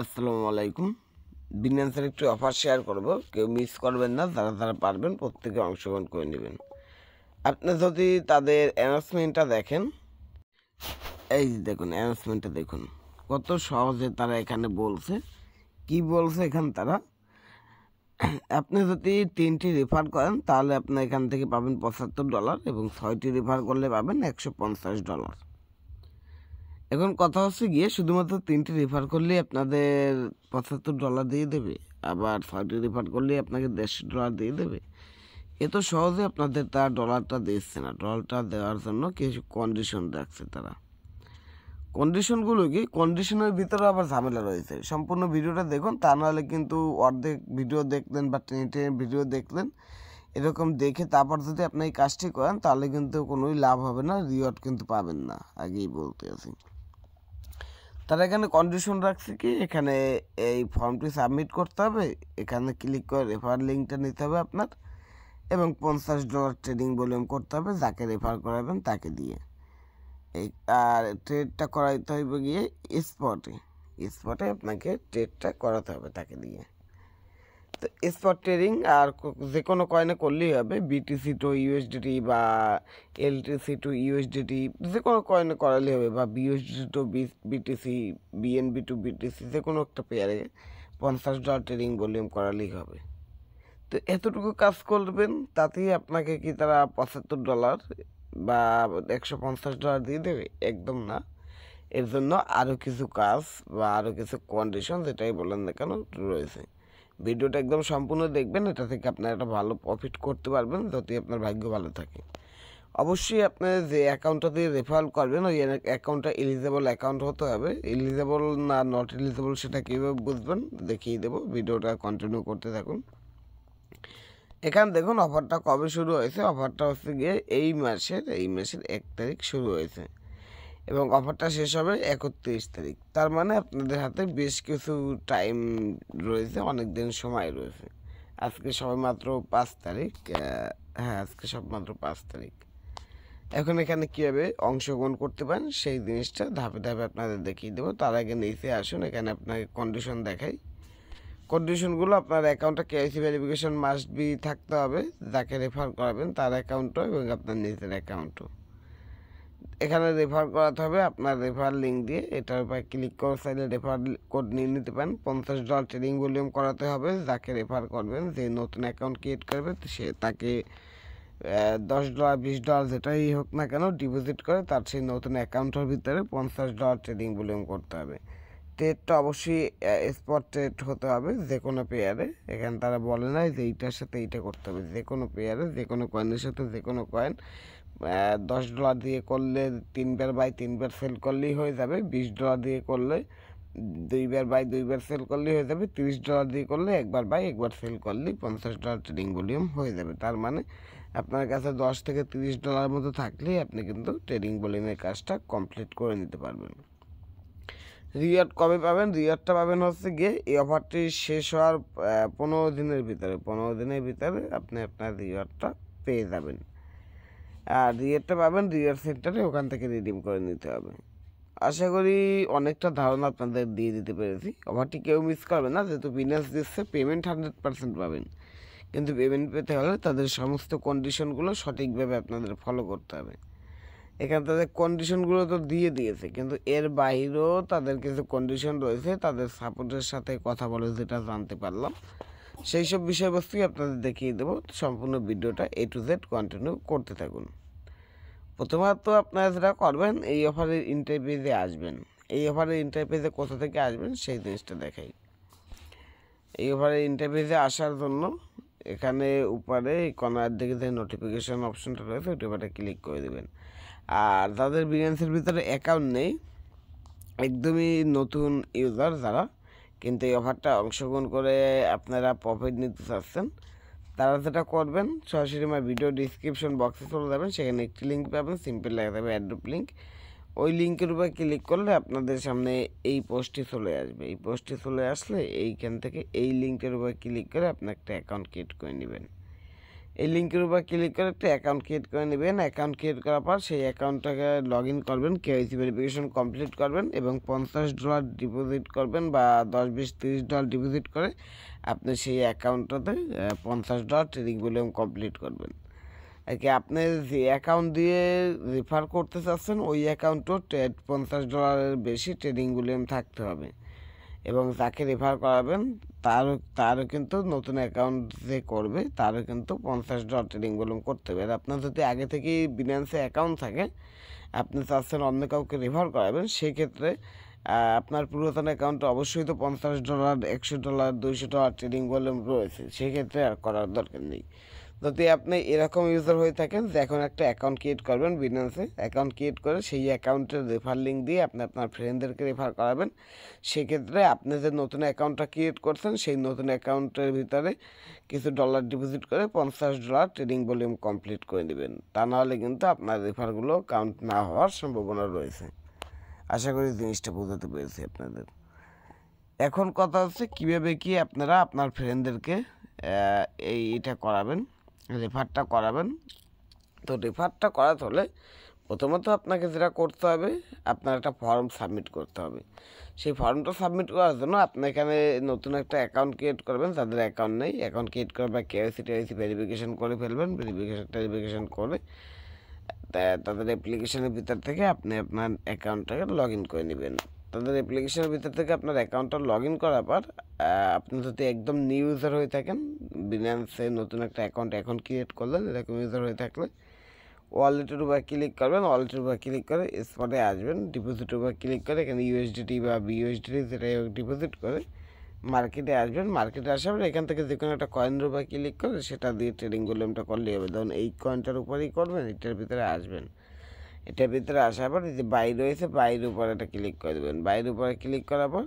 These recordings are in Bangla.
আসসালামু আলাইকুম বিনান্সের একটু অফার শেয়ার করব কেউ মিস করবেন না যারা যারা পারবেন প্রত্যেককে অংশগ্রহণ করে নেবেন আপনারা যদি তাদের অ্যানাউন্সমেন্টটা দেখেন এই দেখুন অ্যানাউন্সমেন্টটা দেখুন কত সহজে তারা এখানে বলছে কি বলছে এখান তারা আপনি যদি 3টি রেফার করেন তাহলে আপনি এখান থেকে পাবেন $75 এবং 6টি রেফার করলে পাবেন $150 এখন কথা হচ্ছে গিয়ে শুধুমাত্র 3টি রেফার করলে আপনাদের $75 দিয়ে দেবে আবার 6টি রেফার করলে আপনাকে $150 দিয়ে দেবে এত সহজে আপনাদের তার ডলারটা দিচ্ছে না ডলারটা দেওয়ার জন্য কিছু কন্ডিশন রাখছে তারা কন্ডিশনগুলো কি কন্ডিশনের ভিতরে আবার ঝামেলা রয়েছে সম্পূর্ণ ভিডিওটা দেখুন তা না হলে কিন্তু অর্ধেক ভিডিও দেখলেন বা টেনে ভিডিও দেখলেন এরকম দেখে তারপর যদি আপনি এই কাজটি করেন তাহলে কিন্তু কোনোই লাভ হবে না রিওয়ার্ড কিন্তু পাবেন না আগেই বলতে আছি তারা এখানে কন্ডিশন রাখছে কি এখানে এই ফর্মটি সাবমিট করতে হবে এখানে ক্লিক করে রেফার লিঙ্কটা নিতে হবে আপনার এবং $50 ট্রেডিং ভলিউম করতে হবে যাকে রেফার করাবেন তাকে দিয়ে আর ট্রেডটা করাইতে হবে গিয়ে স্পটে আপনাকে ট্রেডটা করাতে হবে তাকে দিয়ে তো স্পট ট্রেডিং আর যে কোনো কয়েনে করলেই হবে বিটিসি টু ইউএসডিটি বা এলটিসি টু ইউএসডিটি যে কোনো কয়েনে করালে হবে বা BUSD to BTC BNB to BTC যে কোনো একটা পেয়ারে $50 ট্রেডিং ভলিউম করালেই হবে তো এতটুকু কাজ করবেন তাতেই আপনাকে কি তারা $75 বা $150 দিয়ে দেবে একদম না এর জন্য আরও কিছু কাজ বা আরও কিছু কন্ডিশন যেটাই বলেন না কেন রয়েছে ভিডিওটা একদম সম্পূর্ণ দেখবেন এটা থেকে আপনার একটা ভালো প্রফিট করতে পারবেন যদি আপনার ভাগ্য ভালো থাকে অবশ্যই আপনি যে অ্যাকাউন্টটা দিয়ে রেফার করবেন ওই অ্যাকাউন্টটা এলিজেবল অ্যাকাউন্ট হতে হবে এলিজেবল না নট এলিজেবল সেটা কীভাবে বুঝবেন দেখিয়ে দেবো ভিডিওটা কন্টিনিউ করতে থাকুন এখান দেখুন অফারটা কবে শুরু হয়েছে অফারটা হচ্ছে গিয়ে এই মাসের 1 তারিখ শুরু হয়েছে এবং অফারটা শেষ হবে 31 তারিখ তার মানে আপনাদের হাতে বেশ কিছু টাইম রয়েছে অনেক দিন সময় রয়েছে আজকে সবে মাত্র 5 তারিখ হ্যাঁ আজকে সব মাত্র 5 তারিখ এখন এখানে কীভাবে অংশগ্রহণ করতে পারেন সেই জিনিসটা ধাপে ধাপে আপনাদের দেখিয়ে দেবো তার আগে নিচে আসুন এখানে আপনাকে কন্ডিশন দেখাই কন্ডিশনগুলো আপনার অ্যাকাউন্টটা কেওয়াইসি ভেরিফিকেশন মাস্ট বি থাকতে হবে যাকে রেফার করাবেন তার অ্যাকাউন্টও এবং আপনার নিজের অ্যাকাউন্টও এখানে রেফার করাতে হবে আপনার রেফার লিঙ্ক দিয়ে এটার উপর ক্লিক করে চাইলে রেফার কোড নিয়ে নিতে পারেন $50 ট্রেডিং ভলিউম করাতে হবে যাকে রেফার করবেন যে নতুন অ্যাকাউন্ট ক্রিয়েট করবে সে তাকে $10 $20 যেটাই হোক না কেন ডিপোজিট করে তার সেই নতুন অ্যাকাউন্টের ভিতরে $50 ট্রেডিং ভলিউম করতে হবে ট্রেডটা অবশ্যই স্পট ট্রেড হতে হবে যে কোনো পেয়ারে এখানে তারা বলে নাই যে এইটার সাথে এইটা করতে হবে যে কোনো পেয়ারে যে কোনো কয়েনের সাথে যে কোনো কয়েন $10 দিয়ে করলে 3 বার বাই 3 বার সেল করলেই হয়ে যাবে $20 দিয়ে করলে 2 বার বাই 2 বার সেল করলেই হয়ে যাবে $30 দিয়ে করলে 1 বার বাই 1 বার সেল করলেই $50 ট্রেডিং ভলিউম হয়ে যাবে তার মানে আপনার কাছে $10 থেকে $30 মতো থাকলেই আপনি কিন্তু ট্রেডিং ভলিউমের কাজটা কমপ্লিট করে নিতে পারবেন রিওয়ার্ড কবে পাবেন রিওয়ার্ডটা পাবেন হচ্ছে গিয়ে এই অফারটি শেষ হওয়ার 15 দিনের ভিতরে 15 দিনের ভিতরে আপনি আপনার রিওয়ার্ডটা পেয়ে যাবেন আর রিওয়ার্ডটা পাবেন রিওয়ার্ড সেন্টারে ওখান থেকে রিডিম করে নিতে হবে আশা করি অনেকটা ধারণা আপনাদের দিয়ে দিতে পেরেছি অফারটি কেউ মিস করবে না যেহেতু বিনান্স দিচ্ছে পেমেন্ট 100% পাবেন কিন্তু পেমেন্ট পেতে হলে তাদের সমস্ত কন্ডিশনগুলো সঠিকভাবে আপনাদের ফলো করতে হবে এখানে তাদের কন্ডিশনগুলো তো দিয়ে দিয়েছে কিন্তু এর বাইরেও তাদের কিছু কন্ডিশন রয়েছে তাদের সাপোর্টের সাথে কথা বলে যেটা জানতে পারলাম সেই সব বিষয়বস্তুই আপনাদের দেখিয়ে দেবো সম্পূর্ণ ভিডিওটা A to Z কন্টিনিউ করতে থাকুন প্রথমত আপনারা যেটা করবেন এই অফারের ইন্টারপেজে আসবেন এই অফারের ইন্টারপেজে কোথা থেকে আসবেন সেই জিনিসটা দেখাই এই অফারের ইন্টারপেজে আসার জন্য এখানে উপরে কর্নার দিকে যে নোটিফিকেশন অপশনটা রয়েছে ওটা ক্লিক করে দেবেন আর যাদের বিনান্সের ভিতরে অ্যাকাউন্ট নেই একদমই নতুন ইউজার যারা কিন্তু এই অফারটা অংশগ্রহণ করে আপনারা প্রফিট নিতে চাচ্ছেন তারা যেটা করবেন সরাসরি আমার ভিডিও ডিসক্রিপশন বক্সে চলে যাবেন সেখানে একটি লিঙ্ক পাবেন সিম্পল লেখা যাবে অ্যাড্রপ লিঙ্ক ওই লিঙ্কের উপরে ক্লিক করলে আপনাদের সামনে এই পোস্টটি চলে আসবে এই পোস্টটি চলে আসলে এইখান থেকে এই লিঙ্কের উপরে ক্লিক করে আপনার একটা অ্যাকাউন্ট ক্রিয়েট করে নেবেন এই লিঙ্কের উপর ক্লিক করে একটা অ্যাকাউন্ট ক্রিয়েট করে নেবেন। অ্যাকাউন্ট ক্রিয়েট করার পর সেই অ্যাকাউন্টটাকে লগ ইন করবেন, কেওয়াইসি ভেরিফিকেশন কমপ্লিট করবেন এবং $50 ডিপোজিট করবেন বা 10, 20, 30 ডলার ডিপোজিট করে আপনি সেই অ্যাকাউন্টটাতে $50 ট্রেডিং ভলিউম কমপ্লিট করবেন। একে আপনি যে অ্যাকাউন্ট দিয়ে রেফার করতে চাচ্ছেন ওই অ্যাকাউন্টও $50 বেশি ট্রেডিং ভলিউম থাকতে হবে এবং যাকে রেফার করাবেন তারও কিন্তু নতুন অ্যাকাউন্ট যে করবে তারও কিন্তু $50 ট্রেডিং ভলিউম করতে হবে। আর আপনার যদি আগে থেকেই বিন্যান্সে অ্যাকাউন্ট থাকে আপনি চাচ্ছেন অন্য কাউকে রেফার করাবেন, সেক্ষেত্রে আপনার পুরাতন অ্যাকাউন্টে অবশ্যই তো $50, $100, $200 ট্রেডিং ভলিউম রয়েছে, সেক্ষেত্রে আর করার দরকার নেই। যদি আপনি এরকম ইউজার হয়ে থাকেন যে এখন একটা অ্যাকাউন্ট ক্রিয়েট করবেন বিন্যান্সে, অ্যাকাউন্ট ক্রিয়েট করে সেই অ্যাকাউন্টের রেফার লিঙ্ক দিয়ে আপনি আপনার ফ্রেন্ডদেরকে রেফার করাবেন, সেক্ষেত্রে আপনি যে নতুন অ্যাকাউন্টটা ক্রিয়েট করছেন সেই নতুন অ্যাকাউন্টের ভিতরে কিছু ডলার ডিপোজিট করে $50 ট্রেডিং ভলিউম কমপ্লিট করে নেবেন। তা নাহলে কিন্তু আপনার রেফারগুলো কাউন্ট না হওয়ার সম্ভাবনা রয়েছে। আশা করি জিনিসটা বোঝাতে পেরেছি আপনাদের। এখন কথা হচ্ছে কীভাবে কি আপনারা আপনার ফ্রেন্ডদেরকে এইটা করাবেন, রেফারটা করাবেন। তো রেফারটা করাতে হলে প্রথমত আপনাকে যেটা করতে হবে, আপনার একটা ফর্ম সাবমিট করতে হবে। সেই ফর্মটা সাবমিট করার জন্য আপনি এখানে নতুন একটা অ্যাকাউন্ট ক্রিয়েট করবেন, যাদের অ্যাকাউন্ট নেই অ্যাকাউন্ট ক্রিয়েট করে বা কেওয়াইসি ভেরিফিকেশন করে ফেলবেন। ভেরিফিকেশন করে তাদের অ্যাপ্লিকেশনের ভিতর থেকে আপনি আপনার অ্যাকাউন্টটাকে লগ ইন করে নেবেন। তাদের অ্যাপ্লিকেশনের ভিতর থেকে আপনার অ্যাকাউন্টটা লগ ইন করার পর আপনি যদি একদম নিউ ইউজার হয়ে থাকেন, বিন্যান্সে নতুন একটা অ্যাকাউন্ট এখন ক্রিয়েট করলেন, এরকম ইউজার হয়ে থাকলে ওয়ালেটের উপর ক্লিক করবেন। ওয়ালেটের উপর ক্লিক করে স্পটে আসবেন, ডিপোজিটের উপর ক্লিক করে এখানে USDT বা BUSD যেটাই হোক ডিপোজিট করে মার্কেটে আসবেন। মার্কেটে আসার পর এখান থেকে যে কোনো একটা কয়েনের উপর ক্লিক করে সেটা দিয়ে ট্রেডিং ভলিউমটা করলেই হবে। ধরুন এই কয়েনটার উপরেই করবেন, এটার ভিতরে আসবেন, এটার ভিতরে আসার পর যে বাই রয়েছে বাইরের উপর এটা ক্লিক করে দেবেন। বাইরের উপরে ক্লিক করার পর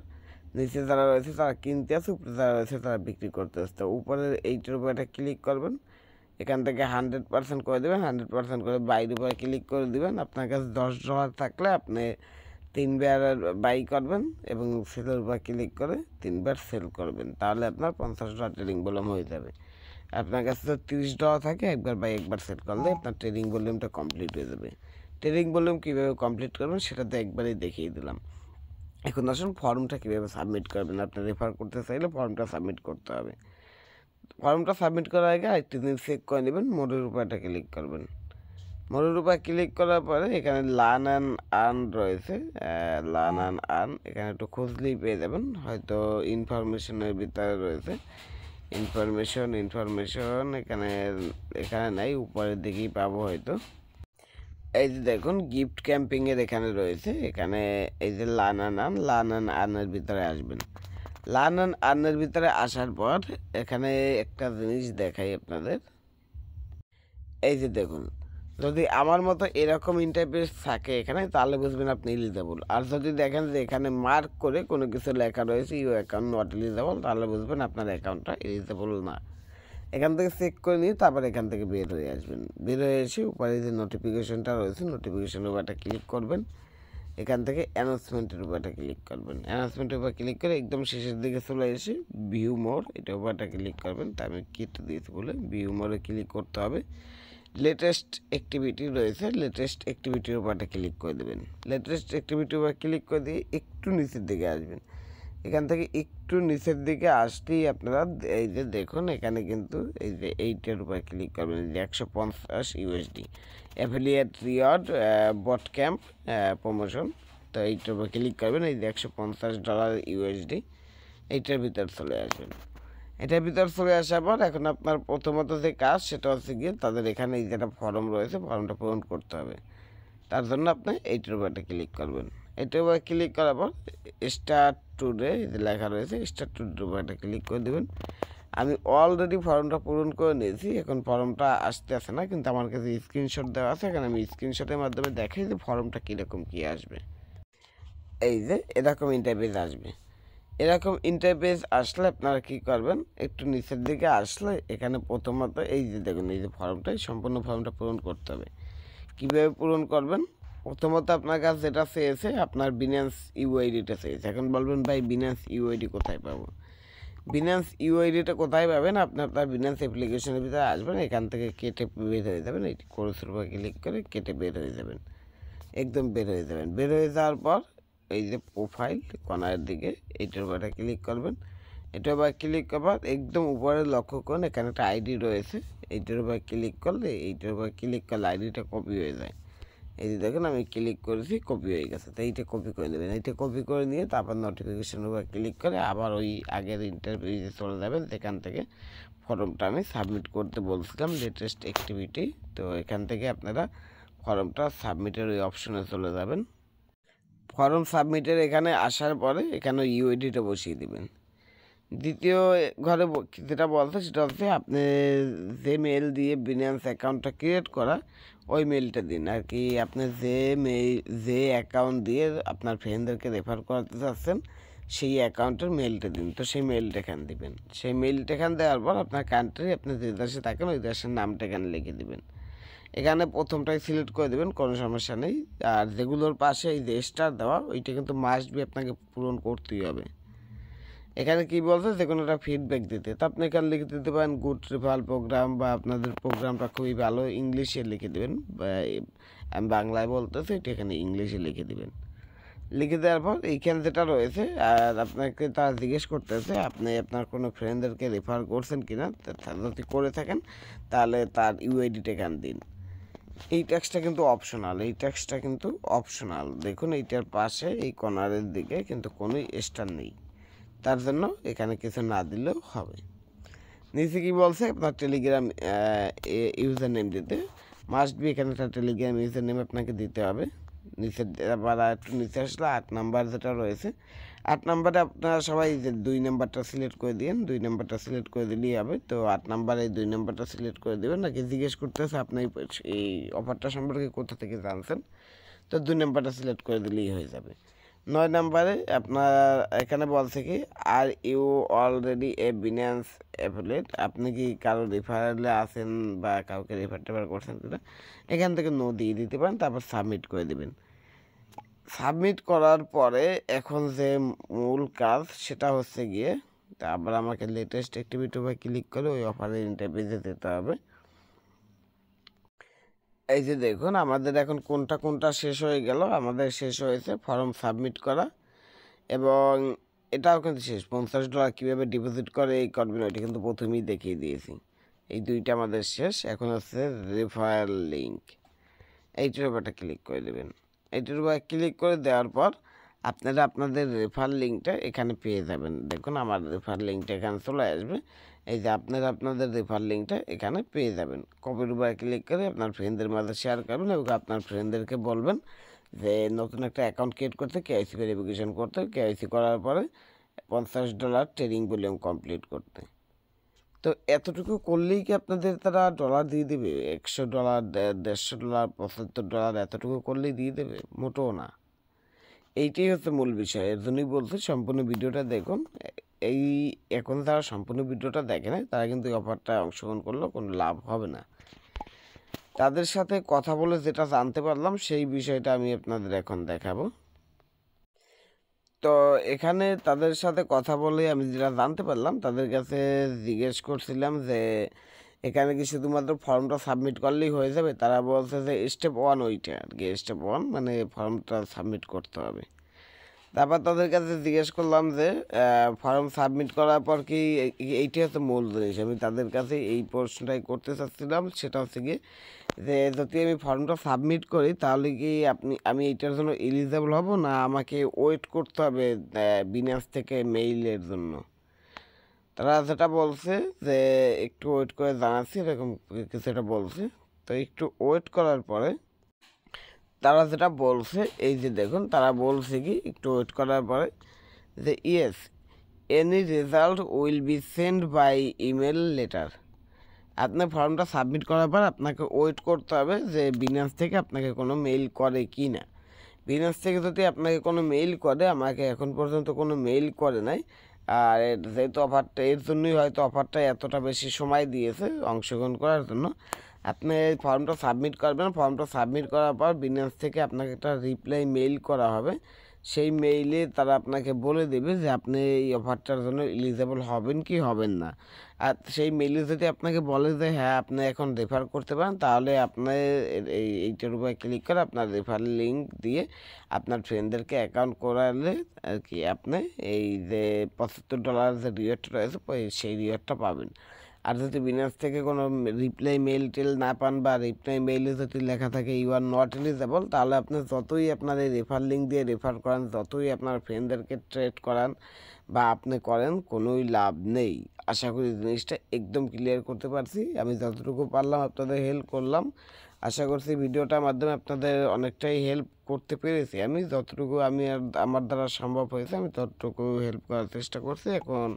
নিচে যারা রয়েছে তারা কিনতে আসে, উপরে যারা রয়েছে তারা বিক্রি করতে আসে। উপরের এইটার উপর এটা ক্লিক করবেন, এখান থেকে 100% করে দেবেন। 100% করে বাইরের উপরে ক্লিক করে দেবেন। আপনার কাছে $10 থাকলে আপনি 3 বার বাই করবেন এবং সেলের উপর ক্লিক করে 3 বার সেল করবেন, তাহলে আপনার $50 ট্রেডিং ভলিউম হয়ে যাবে। আপনার কাছে তো $30 থাকে, একবার বাই একবার সেল করলে আপনার ট্রেডিং ভলিউমটা কমপ্লিট হয়ে যাবে। ট্রেডিং ভলিউম কীভাবে কমপ্লিট করবেন সেটা তো একবারেই দেখিয়ে দিলাম। এখন আসুন ফর্মটা কীভাবে সাবমিট করবেন। আপনি রেফার করতে চাইলে ফর্মটা সাবমিট করতে হবে। ফর্মটা সাবমিট করার আগে আরেকটি দিন চেক করে নেবেন, মোড়ের উপায়টা ক্লিক করবেন। মোড়ের উপায় ক্লিক করার পরে এখানে লার্ন অ্যান্ড আর্ন রয়েছে, লার্ন অ্যান্ড আর্ন এখানে একটু খুঁজলেই পেয়ে যাবেন, হয়তো ইনফরমেশনের ভিতরে রয়েছে। ইনফরমেশন এখানে নাই, উপরের দিকেই পাবো হয়তো। এই যে দেখুন গিফট ক্যাম্পিংয়ের এখানে রয়েছে, এখানে এই যে লার্ন অ্যান্ড আর্নের ভিতরে আসবেন। লার্ন অ্যান্ড আর্নের ভিতরে আসার পর এখানে একটা জিনিস দেখাই আপনাদের। এই যে দেখুন, যদি আমার মতো এরকম ইন্টারফেস থাকে এখানে তাহলে বুঝবেন আপনি এলিজেবল। আর যদি দেখেন যে এখানে মার্ক করে কোনো কিছু লেখা রয়েছে ইউ অ্যাকাউন্ট নট এলিজেবল, তাহলে বুঝবেন আপনার অ্যাকাউন্টটা এলিজেবল না। এখান থেকে চেক করে নিয়ে তারপর এখান থেকে বের হয়ে আসবেন। বের হয়ে এসে উপরে যে নোটিফিকেশনটা রয়েছে নোটিফিকেশনের উপরটা ক্লিক করবেন, এখান থেকে অ্যানাউন্সমেন্টের উপরটা ক্লিক করবেন। অ্যানাউন্সমেন্টের উপর ক্লিক করে একদম শেষের দিকে চলে এসে ভিউ মোর এটার উপরটা ক্লিক করবেন। তা আমি কেটে দিয়েছি বলে ভিউ মোরে ক্লিক করতে হবে। লেটেস্ট অ্যাক্টিভিটি রয়েছে, লেটেস্ট অ্যাক্টিভিটির উপরটা ক্লিক করে দেবেন। লেটেস্ট অ্যাক্টিভিটির উপর ক্লিক করে দিয়ে একটু নিচের দিকে আসবেন। এখান থেকে একটু নিচের দিকে আসলেই আপনারা এই যে দেখুন এখানে কিন্তু এই যে এইটার উপর ক্লিক করবেন, এই যে $150 অ্যাফিলিয়েট রিওয়ার্ড বট ক্যাম্প প্রমোশন। তো এইটার উপর ক্লিক করবেন, এই যে $150 এইটার ভিতর চলে আসবেন। এটার ভিতর চলে আসার পর এখন আপনার প্রথমত যে কাজ সেটা হচ্ছে গিয়ে তাদের এখানে এই যেটা ফর্ম রয়েছে ফর্মটা পূরণ করতে হবে। তার জন্য আপনি এইটার উপরটা ক্লিক করবেন। এটার উপর ক্লিক করার পর স্টার্ট টুডে লেখা রয়েছে, স্টার্ট টুডের উপর একটা ক্লিক করে দেবেন। আমি অলরেডি ফর্মটা পূরণ করে নিয়েছি, এখন ফর্মটা আসতে আসে না, কিন্তু আমার কাছে স্ক্রিনশট দেওয়া আছে, এখানে আমি স্ক্রিনশটের মাধ্যমে দেখাই যে ফর্মটা কীরকম কী আসবে। এই যে এরকম ইন্টারফেস আসবে। এরকম ইন্টারফেস আসলে আপনারা কী করবেন, একটু নিচের দিকে আসলে এখানে প্রথমত এই যে দেখুন এই যে ফর্মটাই সম্পূর্ণ ফর্মটা পূরণ করতে হবে। কীভাবে পূরণ করবেন, প্রথমত আপনার কাছে যেটা চেয়েছে আপনার বিন্যান্স UIDটা চেয়েছে। এখন বলবেন ভাই বিন্যান্স UID কোথায় পাবো? Binance UID টা কোথায় পাবেন আপনি আপনার Binance অ্যাপ্লিকেশনের ভিতরে আসবেন এখান থেকে কেটে বের হয়ে যাবেন এই ক্রসের উপর ক্লিক করে কেটে বের হয়ে যাবেন একদম বের হয়ে যাবেন বের হয়ে যাওয়ার পর এই যে প্রোফাইল কোণার দিকে এইটার উপর ক্লিক করবেন এটা উপর ক্লিক করার একদম উপরে লক্ষ্য করুন এখানে একটা আইডি রয়েছে এইটার উপর ক্লিক করলে এইটার উপর ক্লিক করলে আইডিটা কপি হয়ে যায় এই যে দেখুন আমি ক্লিক করেছি কপি হয়ে গেছে তাই এটা কপি করে নেবেন এটা কপি করে নিয়ে তারপর নোটিফিকেশন উপর ক্লিক করে আবার ওই আগের ইন্টারভিউতে চলে যাবেন সেখান থেকে ফর্মটা আমি সাবমিট করতে বলছিলাম লেটেস্ট অ্যাক্টিভিটি তো এখান থেকে আপনারা ফর্মটা সাবমিটের ওই অপশনে চলে যাবেন ফর্ম সাবমিটের এখানে আসার পরে এখানে ইউআইডিটা বসিয়ে দিবেন দ্বিতীয় ঘরে যেটা বলছে সেটা হচ্ছে আপনি যে মেল দিয়ে Binance অ্যাকাউন্টটা ক্রিয়েট করা ওই মেলটা দিন আর কি আপনি যে অ্যাকাউন্ট দিয়ে আপনার ফ্রেন্ডদেরকে রেফার করতে চাচ্ছেন সেই অ্যাকাউন্টের মেলটা দিন তো সেই মেলটা এখান দিবেন সেই মেলটা এখান দেওয়ার পর আপনার কান্ট্রি আপনি যে দেশে থাকেন ওই দেশের নামটা এখানে লিখে দিবেন এখানে প্রথমটাই সিলেক্ট করে দেবেন কোনো সমস্যা নেই আর যেগুলোর পাশে এই দেশটা দেওয়া ওইটা কিন্তু মাস্ট বি আপনাকে পূরণ করতেই হবে এখানে কি বলছে যে কোনো একটা ফিডব্যাক দিতে তো আপনি এখানে লিখে দিতে পারেন গুড রিভাল প্রোগ্রাম বা আপনাদের প্রোগ্রামটা খুবই ভালো ইংলিশে লিখে দেবেন আমি বাংলায় বলতেছি এটা এখানে ইংলিশে লিখে দেবেন লিখে দেওয়ার পর এইখানে যেটা রয়েছে আর আপনাকে তারা জিজ্ঞেস করতেছে আপনি আপনার কোনো ফ্রেন্ডদেরকে রেফার করছেন কি না যদি করে থাকেন তাহলে তার ইউআইডিটা এখানে দিন এই ট্যাক্সটা কিন্তু অপশনাল দেখুন এইটার পাশে এই কর্নারের দিকে কিন্তু কোনো স্টার নেই তার জন্য এখানে কিছু না দিলেও হবে নিচে কি বলছে আপনার টেলিগ্রাম ইউজার নেম দিতে মাস্ট বি এখানে একটা টেলিগ্রাম ইউজার নেম আপনাকে দিতে হবে নিচে আবার একটু নিচে আসলে 8 নাম্বার যেটা রয়েছে 8 নাম্বারে আপনারা সবাই যে 2 নাম্বারটা সিলেক্ট করে দিন 2 নাম্বারটা সিলেক্ট করে দিলেই হবে তো 8 নাম্বারে 2 নাম্বারটা সিলেক্ট করে দেবেন নাকি জিজ্ঞেস করতেছে আপনি এই অফারটা সম্পর্কে কোথা থেকে জানছেন তো 2 নাম্বারটা সিলেক্ট করে দিলেই হয়ে যাবে 9 নাম্বারে আপনার এখানে বলছে কি are you already a Binance affiliate আপনি কি কারো রেফারেলে আছেন বা কাউকে রেফার করছেন কিনা এখান থেকে নো দিয়ে দিতে পারেন তারপর সাবমিট করে দেবেন সাবমিট করার পরে এখন যে মূল কাজ সেটা হচ্ছে গিয়ে তারপর আমাকে লেটেস্ট অ্যাক্টিভিটি উপরে ক্লিক করে ওই অফারের ইন্টারভিউতে যেতে হবে এই যে দেখুন আমাদের এখন কোনটা শেষ হয়ে গেল আমাদের শেষ হয়েছে ফর্ম সাবমিট করা এবং এটাও কিন্তু শেষ $50 কীভাবে ডিপোজিট করে এই করবেন ওইটা কিন্তু প্রথমেই দেখিয়ে দিয়েছি এই দুইটা আমাদের শেষ এখন হচ্ছে রেফারেল লিঙ্ক এইটার উপরটা ক্লিক করে দেবেন এইটার উপর ক্লিক করে দেওয়ার পর আপনারা আপনাদের রেফার লিঙ্কটা এখানে পেয়ে যাবেন দেখুন আমার রেফার লিঙ্কটা এখানে চলে আসবে এই যে আপনারা আপনাদের রেফার লিঙ্কটা এখানে পেয়ে যাবেন কপির উপর ক্লিক করে আপনার ফ্রেন্ডদের মাঝে শেয়ার করবেন এবং আপনার ফ্রেন্ডদেরকে বলবেন যে নতুন একটা অ্যাকাউন্ট ক্রিয়েট করতে KYC ভেরিফিকেশন করতে KYC করার পরে $50 ট্রেডিং ভলিউম কমপ্লিট করতে তো এতটুকু করলেই কি আপনাদের তারা ডলার দিয়ে দেবে $100 $150 $75 এতটুকু করলেই দিয়ে দেবে মোটেও না এইটাই হচ্ছে মূল বিষয় এর জন্যই বলছি সম্পূর্ণ ভিডিওটা দেখুন এই এখন যারা সম্পূর্ণ ভিডিওটা দেখে না তারা কিন্তু এই অফারটায় অংশগ্রহণ করলেও কোনো লাভ হবে না তাদের সাথে কথা বলে যেটা জানতে পারলাম সেই বিষয়টা আমি আপনাদের এখন দেখাবো তো এখানে তাদের সাথে কথা বলে আমি যেটা জানতে পারলাম তাদের কাছে জিজ্ঞেস করছিলাম যে এখানে কি শুধুমাত্র ফর্মটা সাবমিট করলেই হয়ে যাবে তারা বলছে যে স্টেপ 1 ওইটা আর কি স্টেপ 1 মানে ফর্মটা সাবমিট করতে হবে তারপর তাদের কাছে জিজ্ঞেস করলাম যে ফর্ম সাবমিট করার পর কি এইটা হচ্ছে মূল জিনিস আমি তাদের কাছে এই প্রশ্নটাই করতে চাচ্ছিলাম সেটা হচ্ছে গিয়ে যে যদি আমি ফর্মটা সাবমিট করি তাহলে কি আমি এইটার জন্য এলিজিবল হব না আমাকে ওয়েট করতে হবে Binance থেকে মেইলের জন্য তারা যেটা বলছে যে একটু ওয়েট করে জানাচ্ছি এরকম কিছুটা বলছে তো একটু ওয়েট করার পরে তারা যেটা বলছে এই যে দেখুন তারা বলছে কি একটু ওয়েট করার পরে যে yes any result will be send by email letter আপনার ফর্মটা সাবমিট করার পর আপনাকে ওয়েট করতে হবে যে Binance থেকে আপনাকে কোনো মেইল করে কি না Binance থেকে যদি আপনাকে কোনো মেইল করে আমাকে এখন পর্যন্ত কোনো মেইল করে নাই আর যেহেতু অফারটা এর জন্যই হয়তো অফারটা এতটা বেশি সময় দিয়েছে অংশগ্রহণ করার জন্য আপনি ফর্মটা সাবমিট করবেন ফর্মটা সাবমিট করার পর Binance থেকে আপনাকে একটা রিপ্লাই মেইল করা হবে সেই মেইলে তারা আপনাকে বলে দেবে যে আপনি এই অফারটার জন্য এলিজিবল হবেন কি হবেন না। আর সেই মেইলে যদি আপনাকে বলে যে হ্যাঁ আপনি এখন রেফার করতে পারেন, তাহলে আপনি এইটার উপরে ক্লিক করে আপনার রেফার লিঙ্ক দিয়ে আপনার ফ্রেন্ডদেরকে অ্যাকাউন্ট করালে আর কি আপনি এই যে $75 যে রিওয়ার্ড রয়েছে সেই রিওয়ার্ডটা পাবেন। আর যদি বিনাস থেকে কোনো রিপ্লাই মেল টেল না পান বা রিপ্লাই মেইলে যদি লেখা থাকে ইউ আর নট এলিজেবল, তাহলে আপনি যতই আপনার এই রেফার লিঙ্ক দিয়ে রেফার করান, যতই আপনার ফ্রেন্ডদেরকে ট্রেড করান বা আপনি করেন, কোনোই লাভ নেই। আশা করি জিনিসটা একদম ক্লিয়ার করতে পারছি, আমি যতটুকু পারলাম আপনাদের হেল্প করলাম। আশা করছি ভিডিওটার মাধ্যমে আপনাদের অনেকটাই হেল্প করতে পেরেছি। আমি যতটুকু আমার দ্বারা সম্ভব হয়েছে আমি ততটুকু হেল্প করার চেষ্টা করছি। এখন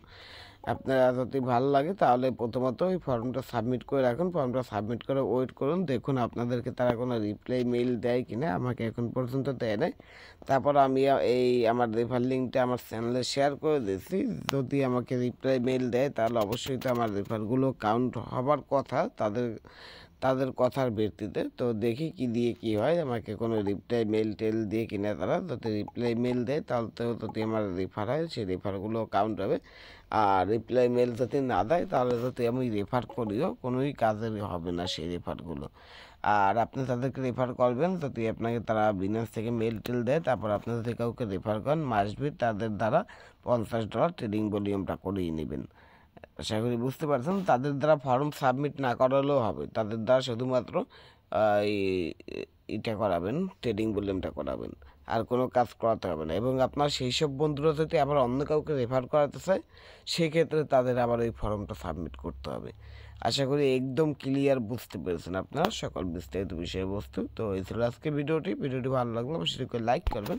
আপনারা যদি ভালো লাগে তাহলে প্রথমত ওই ফর্মটা সাবমিট করে রাখুন, ফর্মটা সাবমিট করে ওয়েট করুন, দেখুন আপনাদেরকে তারা কোনো রিপ্লাই মেইল দেয় কি না। আমাকে এখন পর্যন্ত দেয় নাই। তারপর আমি এই আমার রেফার লিঙ্কটা আমার চ্যানেলে শেয়ার করে দিয়েছি। যদি আমাকে রিপ্লাই মেইল দেয় তাহলে অবশ্যই তো আমার রেফারগুলো কাউন্ট হবার কথা তাদের কথার ভিত্তিতে। তো দেখি কি দিয়ে কি হয়, আমাকে কোনো রিপ্লাই মেল টেল দিয়ে কিনা তারা। যদি রিপ্লাই মেল দেয় তাহলে তো যদি আমার রেফার হয় সেই রেফারগুলো কাউন্ট হবে, আর রিপ্লাই মেল যদি না দেয় তাহলে যদি আমি রেফার করিও কোনোই কাজের হবে না সেই রেফারগুলো। আর আপনি তাদেরকে রেফার করবেন যদি আপনাকে তারা বিনাস থেকে মেল টেল দেয়। তারপর আপনি যদি কাউকে রেফার করেন মাসবি তাদের দ্বারা $50 ট্রেডিং ভলিউমটা করিয়ে নেবেন। আশা করি বুঝতে পারছেন। তাদের দ্বারা ফর্ম সাবমিট না করালেও হবে, তাদের দ্বারা শুধুমাত্র এটা করাবেন, ট্রেডিং ভলিউমটা করাবেন, আর কোনো কাজ করাতে হবে না। এবং আপনার সেই সব বন্ধুরা যদি আবার অন্য কাউকে রেফার করাতে চায় সেক্ষেত্রে তাদের আবার ওই ফর্মটা সাবমিট করতে হবে। আশা করি একদম ক্লিয়ার বুঝতে পেরেছেন আপনারা সকল বিস্তারিত বিষয়বস্তু। তো এই ছিল আজকে ভিডিওটি ভালো লাগলে অবশ্যই করে লাইক করবেন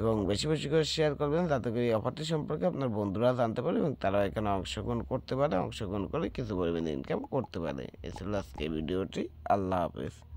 এবং বেশি বেশি করে শেয়ার করবেন, যাতে করে এই অফারটি সম্পর্কে আপনার বন্ধুরা জানতে পারে এবং তারা এখানে অংশগ্রহণ করতে পারে, অংশগ্রহণ করে কিছু পরিমাণে ইনকাম করতে পারে। এই ছিল আজকে ভিডিওটি। আল্লাহ হাফেজ।